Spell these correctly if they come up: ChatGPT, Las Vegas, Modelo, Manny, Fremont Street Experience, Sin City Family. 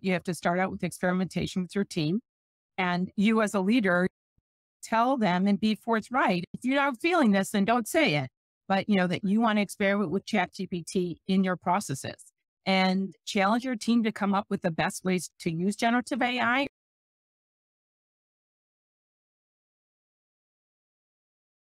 You have to start out with experimentation with your team. And you as a leader, tell them and be forthright. If you're not feeling this, then don't say it. But you know that you want to experiment with ChatGPT in your processes and challenge your team to come up with the best ways to use generative AI